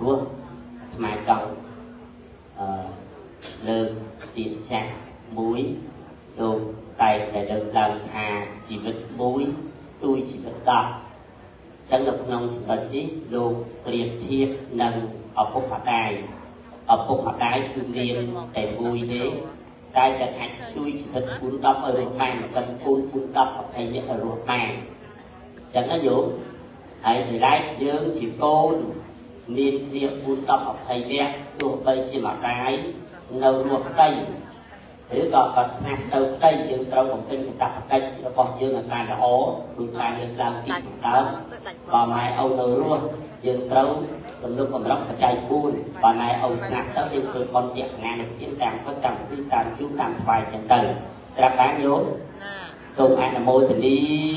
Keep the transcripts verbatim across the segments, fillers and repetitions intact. Luôn mà chồng lương tiền chặt mũi đồ tay để được làm hà chỉ vứt mũi xui chỉ vứt đỏ chẳng được nông chỉ vứt đi đồ tiền thiệt nâng ở phúc hoạt đài ở phúc hoạt đài thường liên để mũi đế tay chẳng hạch xui chỉ vứt cuốn đọc ở ruột màng chẳng cuốn cuốn đọc ở thầy nhận ở ruột màng chẳng nó dũng hãy thì lại dưỡng chỉ cô nên việc buôn tập học thầy đẹp thuộc bây chỉ mặc cái nấu luộc cây thứ còn còn sạc đầu cây dương trâu đồng tinh thì tập cây nó còn dương là tài là ố buôn tài được làm kỹ đó và mai ông nấu luộc dương trâu còn lúc còn lóc và chạy buôn và mai ông sạc đó dương từ con việc ngàn được kiếm càng có càng quy càng chú càng thoải chân tần ra bán nhốt dùng ai là môi thì đi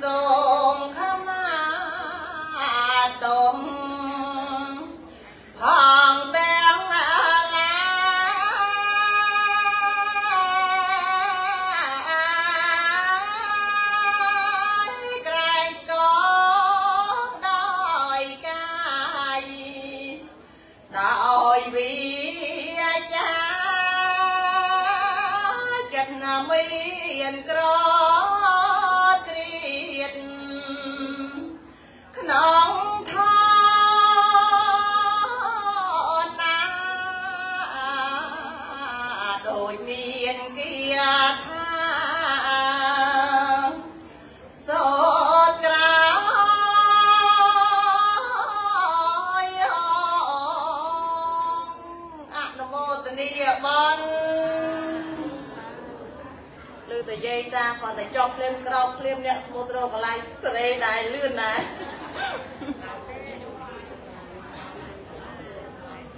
sao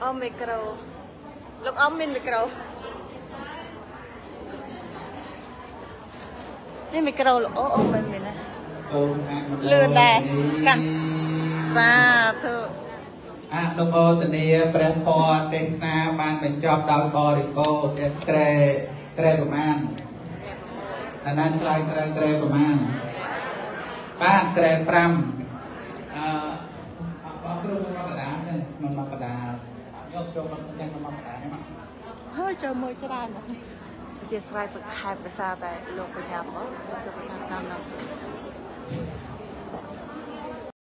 ông micro lúc ông mình micro Nên mày kêu là ô ô mày mày nè. Lừa này cặp xa thưa. À đồng hồ từ nay bền phò Tesla ban bánh chọt đào bò đi cô tre tre của man. Là nan sợi tre tre của man. Ban tre pram. À bác cứ mang mặt đá này, mang mặt đá. Nhốt cho con cái mang mặt đá này mà. Hơi chờ mười cho đàn. Yes, I have a sad look at